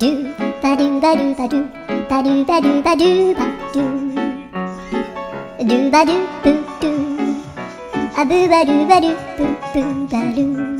do ba do ba do ba do ba do ba do ba do ba do do ba do boo do a boo ba do ba do boo boo ba do.